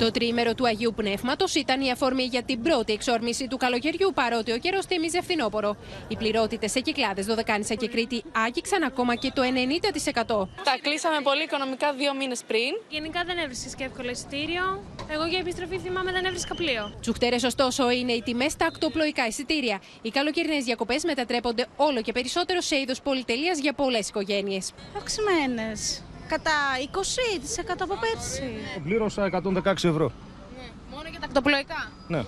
Το τριήμερο του Αγίου Πνεύματος ήταν η αφορμή για την πρώτη εξόρμηση του καλοκαιριού, παρότι ο καιρός θύμιζε φθινόπωρο. Οι πληρότητες σε Κυκλάδες, Δωδεκάνησα και Κρήτη άγγιξαν ακόμα και το 90%. Τα κλείσαμε πολύ οικονομικά 2 μήνες πριν. Γενικά δεν έβρισκες και εύκολο εισιτήριο. Εγώ για επιστροφή θυμάμαι δεν έβρισκα πλοίο. Τσουχτέρες, ωστόσο, είναι οι τιμές στα ακτοπλοϊκά εισιτήρια. Οι καλοκαιρινές διακοπές μετατρέπονται όλο και περισσότερο σε είδος πολυτελείας για πολλές οικογένειες. Αυξημένες. Κατά 20% από πέρσι. Πλήρωσα 116 ευρώ. Ναι. Μόνο για τα ακτοπλοϊκά. Ναι.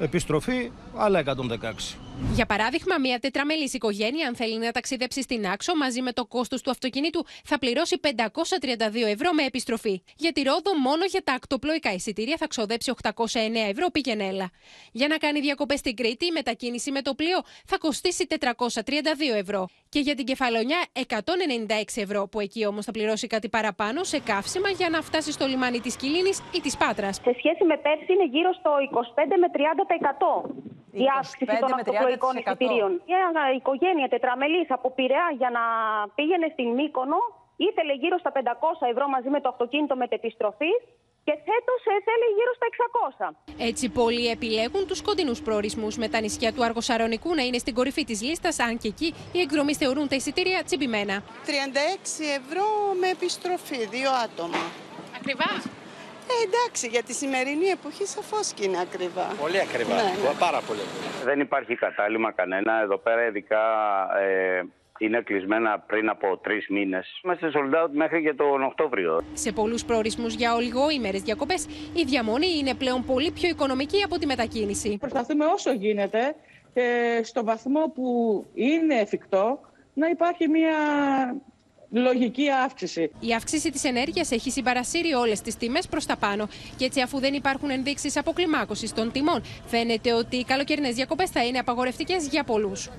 Επιστροφή, άλλα 116. Για παράδειγμα, μια τετραμελής οικογένεια, αν θέλει να ταξιδέψει στην Νάξο, μαζί με το κόστος του αυτοκινήτου, θα πληρώσει 532 ευρώ με επιστροφή. Για τη Ρόδο, μόνο για τα ακτοπλοϊκά εισιτήρια θα ξοδέψει 809 ευρώ πήγαινε έλα. Για να κάνει διακοπές στην Κρήτη, η μετακίνηση με το πλοίο θα κοστίσει 432 ευρώ. Και για την Κεφαλονιά, 196 ευρώ, που εκεί όμως θα πληρώσει κάτι παραπάνω σε καύσιμα για να φτάσει στο λιμάνι της Κιλίνης ή της Πάτρας. Σε σχέση με πέρσι, είναι γύρω στο 25 με 30%. Η αύξηση των ακτοπλοϊκών εισιτηρίων. Μια οικογένεια τετραμελής από Πειραιά για να πήγαινε στην Μύκονο ήθελε γύρω στα 500 ευρώ μαζί με το αυτοκίνητο μετεπιστροφής και φέτος θέλει γύρω στα 600. Έτσι πολλοί επιλέγουν τους κοντινούς προορισμούς, με τα νησιά του Αργοσαρονικού να είναι στην κορυφή της λίστας, αν και εκεί οι εκδρομείς θεωρούν τα εισιτήρια τσιμπημένα. 36 ευρώ με επιστροφή, 2 άτομα. Ακριβά. Εντάξει, για τη σημερινή εποχή σαφώς και είναι ακριβά. Πολύ ακριβά, ναι. Πάρα πολύ. Δεν υπάρχει κατάλημα κανένα. Εδώ πέρα ειδικά είναι κλεισμένα πριν από 3 μήνες. Είμαστε sold out μέχρι και τον Οκτώβριο. Σε πολλούς προορισμούς για ολιγοήμερες διακοπές, η διαμονή είναι πλέον πολύ πιο οικονομική από τη μετακίνηση. Προσπαθούμε όσο γίνεται και στο βαθμό που είναι εφικτό να υπάρχει μια λογική αύξηση. Η αύξηση της ενέργειας έχει συμπαρασύρει όλες τις τιμές προς τα πάνω. Και έτσι, αφού δεν υπάρχουν ενδείξεις αποκλιμάκωσης των τιμών, φαίνεται ότι οι καλοκαιρινές διακοπές θα είναι απαγορευτικές για πολλούς.